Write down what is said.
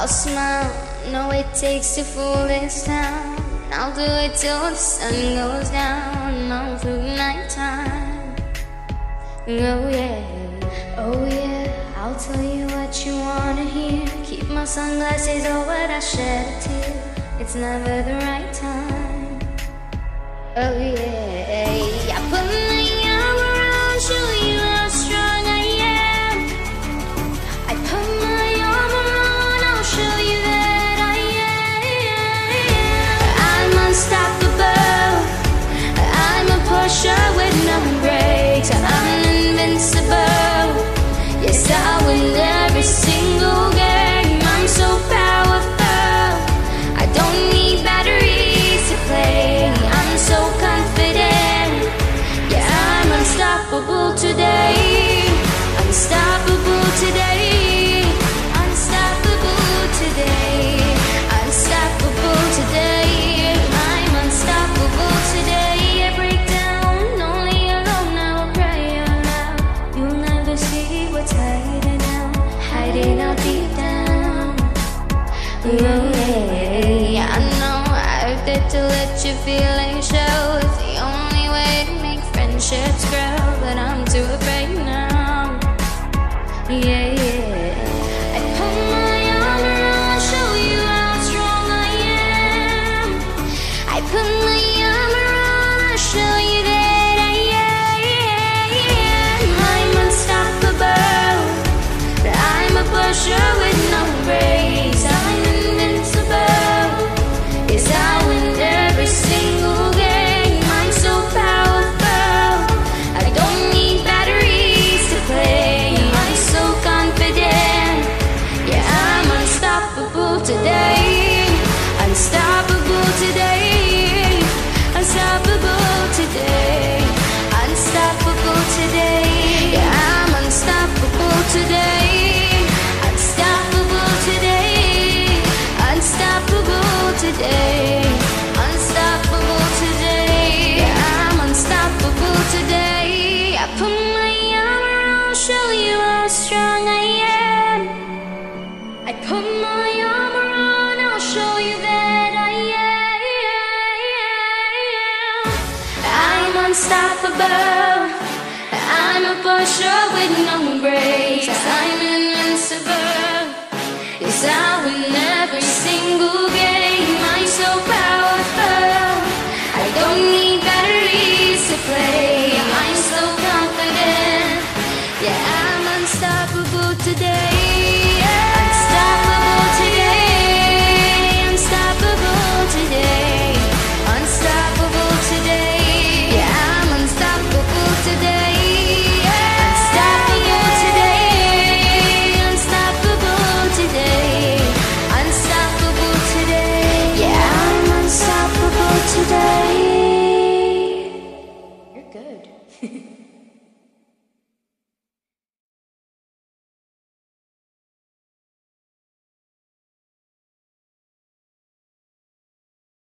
I'll smile, know it takes to fool this town. I'll do it till the sun goes down, all through night time. Oh yeah, oh yeah. I'll tell you what you wanna hear. Keep my sunglasses on when I shed a tear. It's never the right time. Oh yeah, I put my arm around, show you how strong I am. I put my arm around, I'll show you that I am. I'm unstoppable, I'm a pusher with no brakes. I'm invincible, yes I win every single game. I'm so powerful, I don't need batteries to play. I'm so confident, yeah I'm unstoppable today. Unstoppable today, unstoppable today, unstoppable today. I'm unstoppable today. I break down, only alone I will pray aloud. You'll never see what's hiding out, hiding out deep down. I know I've got to let your feelings show. It's the only way to make friendships grow, but I'm too afraid now. I put my arm around, show you how strong I am. I put my arm around, I'll show you that I am. I'm unstoppable, I'm a pusher with no brakes. I'm invincible, yes I win every single game. I'm so powerful, I don't need batteries to play. I'm so confident, yeah I'm unstoppable today. Unstoppable today, unstoppable today, unstoppable today, yeah I'm unstoppable today. Unstoppable today, unstoppable today, unstoppable today, yeah I'm unstoppable today. I put my arm around, show you how strong I am. I put my arm around, I'll show you that I am. I'm unstoppable, I'm a pusher with no brakes. I'm invincible, yes I win every single game. I'm so powerful, I don't need batteries to play. I'm so confident, yeah I'm unstoppable today. Unstoppable today, unstoppable today, unstoppable today, yeah I'm unstoppable today. Unstoppable today, unstoppable today, unstoppable today, yeah I'm unstoppable today. You're good.